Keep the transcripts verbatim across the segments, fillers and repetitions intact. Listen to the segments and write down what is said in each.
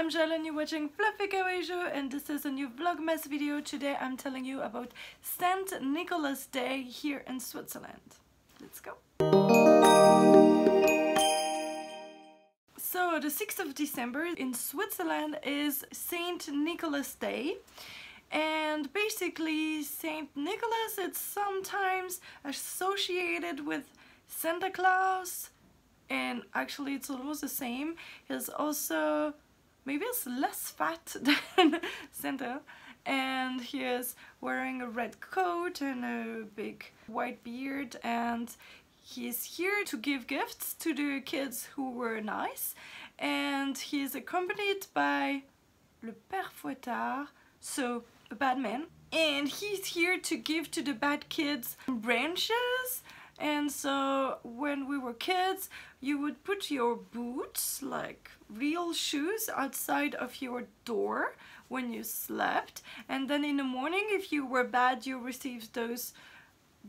I'm Joëlle and you're watching Fluffy Kawaii Jo, and this is a new Vlogmas video. Today I'm telling you about Saint Nicholas Day here in Switzerland. Let's go! So the sixth of December in Switzerland is Saint Nicholas Day. And basically Saint Nicholas is sometimes associated with Santa Claus, and actually it's almost the same. He's also maybe it's less fat than Santa, and he is wearing a red coat and a big white beard, and he's here to give gifts to the kids who were nice, and he's accompanied by Le Père Fouettard, so a bad man, and he's here to give to the bad kids branches. And so when we were kids, you would put your boots, like real shoes, outside of your door when you slept, and then in the morning, if you were bad, you received those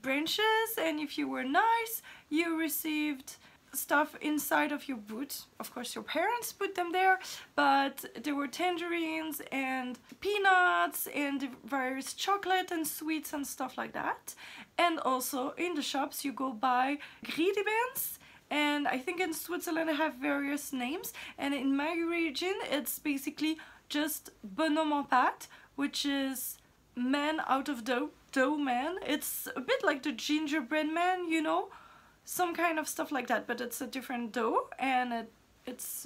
branches, and if you were nice, you received stuff inside of your boot. Of course your parents put them there, but there were tangerines and peanuts and various chocolate and sweets and stuff like that. And also in the shops you go buy Grittibänz, and I think in Switzerland they have various names, and in my region it's basically just bonhomme en pâte, which is man out of dough, dough man. It's a bit like the gingerbread man, you know, some kind of stuff like that, but it's a different dough, and it, it's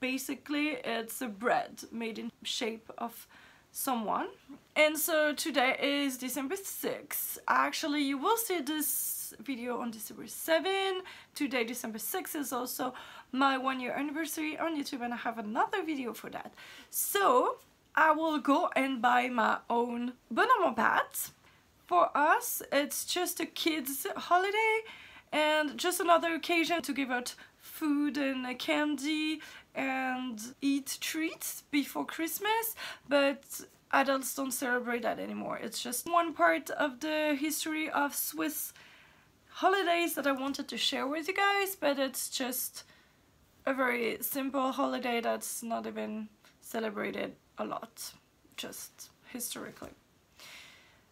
basically it's a bread made in shape of someone. And so today is December sixth. Actually you will see this video on December seventh. Today December sixth is also my one year anniversary on YouTube, and I have another video for that. So I will go and buy my own bonhomme en pâte. For us it's just a kids holiday and just another occasion to give out food and candy and eat treats before Christmas, but adults don't celebrate that anymore. It's just one part of the history of Swiss holidays that I wanted to share with you guys, but it's just a very simple holiday that's not even celebrated a lot, just historically.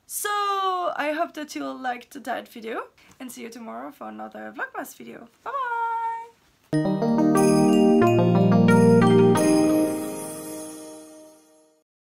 So I hope that you liked that video, and see you tomorrow for another Vlogmas video. Bye bye!